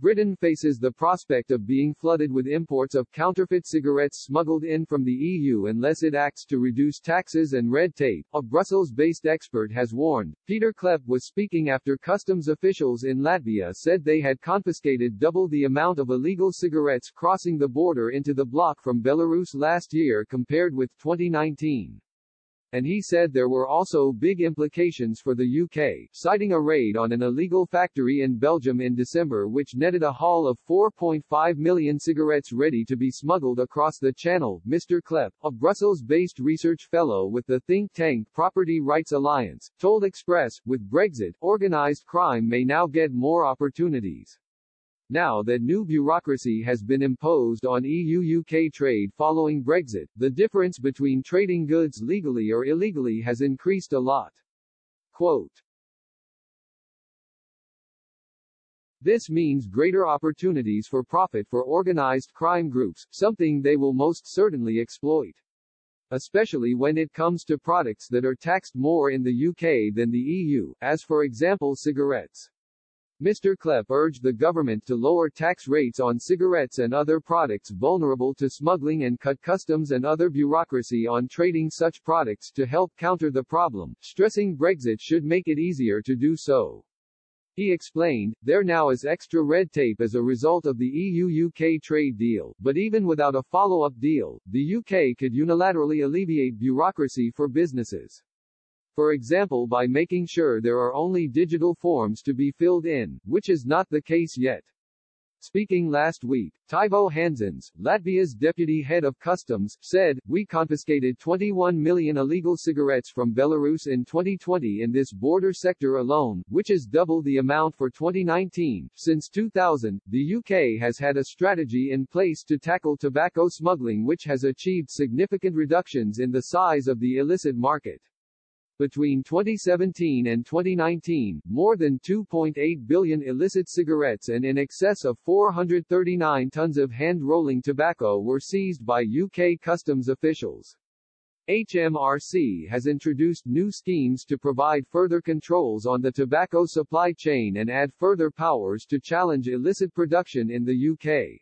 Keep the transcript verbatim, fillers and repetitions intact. Britain faces the prospect of being flooded with imports of counterfeit cigarettes smuggled in from the E U unless it acts to reduce taxes and red tape, a Brussels-based expert has warned. Peter Klepp was speaking after customs officials in Latvia said they had confiscated double the amount of illegal cigarettes crossing the border into the bloc from Belarus last year compared with twenty nineteen. And he said there were also big implications for the U K, citing a raid on an illegal factory in Belgium in December which netted a haul of four point five million cigarettes ready to be smuggled across the channel. Mister Klepp, a Brussels-based research fellow with the think tank Property Rights Alliance, told Express, with Brexit, organised crime may now get more opportunities. Now that new bureaucracy has been imposed on E U U K trade following Brexit, the difference between trading goods legally or illegally has increased a lot. Quote, this means greater opportunities for profit for organized crime groups, something they will most certainly exploit. Especially when it comes to products that are taxed more in the U K than the E U, as for example cigarettes. Mister Klepp urged the government to lower tax rates on cigarettes and other products vulnerable to smuggling and cut customs and other bureaucracy on trading such products to help counter the problem, stressing Brexit should make it easier to do so. He explained, there now is extra red tape as a result of the E U U K trade deal, but even without a follow-up deal, the U K could unilaterally alleviate bureaucracy for businesses. For example by making sure there are only digital forms to be filled in, which is not the case yet. Speaking last week, Taivo Hansen, Latvia's deputy head of customs, said, we confiscated twenty-one million illegal cigarettes from Belarus in twenty twenty in this border sector alone, which is double the amount for twenty nineteen. Since two thousand, the U K has had a strategy in place to tackle tobacco smuggling which has achieved significant reductions in the size of the illicit market. Between twenty seventeen and twenty nineteen, more than two point eight billion illicit cigarettes and in excess of four hundred thirty-nine tons of hand-rolling tobacco were seized by U K customs officials. H M R C has introduced new schemes to provide further controls on the tobacco supply chain and add further powers to challenge illicit production in the U K.